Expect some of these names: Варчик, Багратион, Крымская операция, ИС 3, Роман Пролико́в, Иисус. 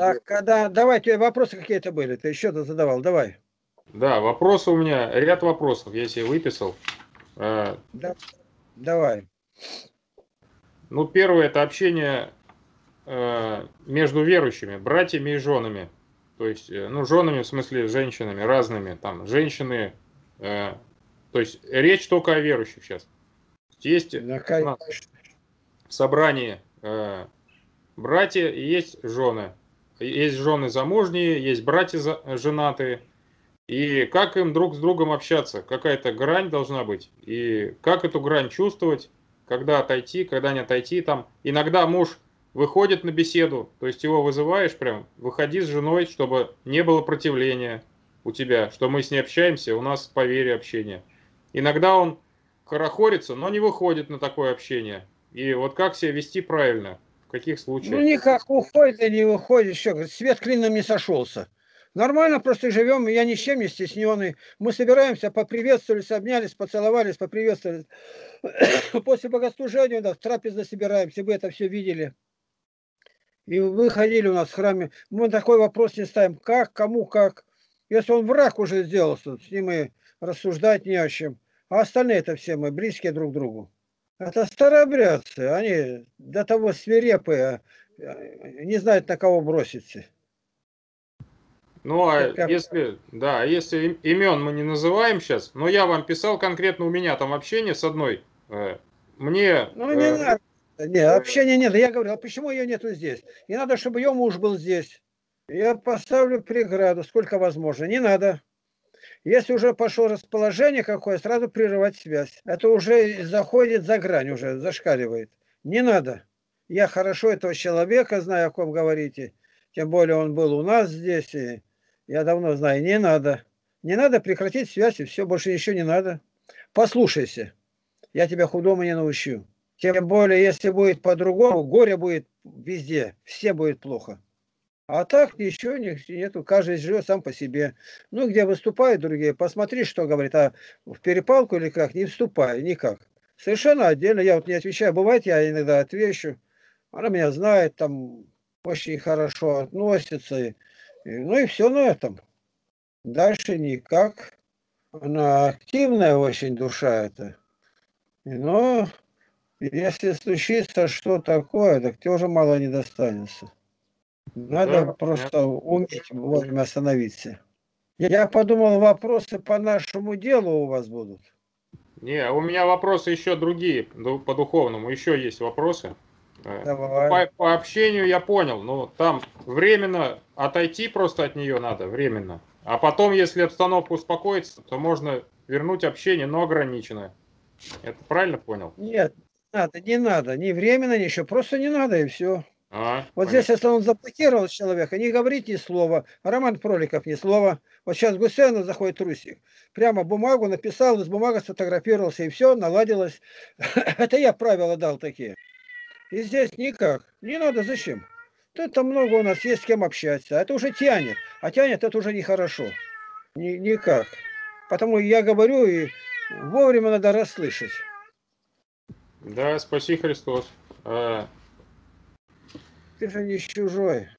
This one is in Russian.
Так, когда, давай, тебе вопросы какие-то были, ты еще-то задавал, давай. Да, вопросы у меня, ряд вопросов, я себе выписал. Да, давай. Ну, первое, это общение между верующими, братьями и женами. То есть, ну, женами, в смысле, женщинами, разными, там, женщины. То есть, речь только о верующих сейчас. Есть в собрании братья и есть жены. Есть жены замужние, есть братья женатые. И как им друг с другом общаться? Какая-то грань должна быть. И как эту грань чувствовать? Когда отойти, когда не отойти. Там иногда муж выходит на беседу, то есть его вызываешь прям, выходи с женой, чтобы не было противления у тебя, что мы с ней общаемся, у нас по вере общение. Иногда он хорохорится, но не выходит на такое общение. И вот как себя вести правильно, в каких случаях? Ну никак, уходит или не выходит, все, свет клином не сошелся. Нормально просто живем, я ни с чем не стесненный. Мы собираемся, поприветствовались, обнялись, поцеловались, поприветствовались. После богослужения, да, в трапезу собираемся, вы это все видели. И вы ходили у нас в храме. Мы такой вопрос не ставим, как, кому, как. Если он враг уже сделался, с ним и рассуждать не о чем. А остальные-то все мы близкие друг к другу. Это старообрядцы, они до того свирепые, не знают, на кого броситься. Ну, а если, да, если имен мы не называем сейчас, но я вам писал конкретно, у меня там общение с одной, мне... Ну, не надо, нет, общения нет, я говорил, а почему ее нету здесь? Не надо, чтобы ее муж был здесь. Я поставлю преграду, сколько возможно, не надо. Если уже пошло расположение какое, сразу прерывать связь. Это уже заходит за грань, уже зашкаливает. Не надо. Я хорошо этого человека знаю, о ком говорите, тем более он был у нас здесь, и... Я давно знаю, не надо. Не надо прекратить связь, и все, больше ничего не надо. Послушайся, я тебя худому не научу. Тем более, если будет по-другому, горе будет везде, все будет плохо. А так ничего нету, каждый живет сам по себе. Ну, где выступают другие, посмотри, что говорит, а в перепалку или как, не вступай, никак. Совершенно отдельно, я вот не отвечаю, бывает, я иногда отвечу. Она меня знает, там очень хорошо относится. Ну и все на этом. Дальше никак. Она активная очень душа эта. Но если случится что такое, так тебе уже мало не достанется. Надо просто уметь вовремя остановиться. Я подумал, вопросы по нашему делу у вас будут. Не, у меня вопросы еще другие, по духовному. Еще есть вопросы. По общению я понял, но там временно отойти просто от нее надо, временно. А потом, если обстановка успокоится, то можно вернуть общение, но ограниченное. Это правильно понял? Нет, надо, не надо, ни временно, ни еще, просто не надо и все. Вот понятно. Здесь, если он заблокировал человека, не говорит ни слова, Роман Проликов ни слова. Вот сейчас Гусейнов заходит Русик, прямо бумагу написал, из бумаги сфотографировался, и все, наладилось. Это я правила дал такие. И здесь никак. Не надо, зачем? Тут-то много у нас есть с кем общаться. Это уже тянет. А тянет, это уже нехорошо. Никак. Потому я говорю, и вовремя надо расслышать. Да, спаси Христос. Ты же не чужой.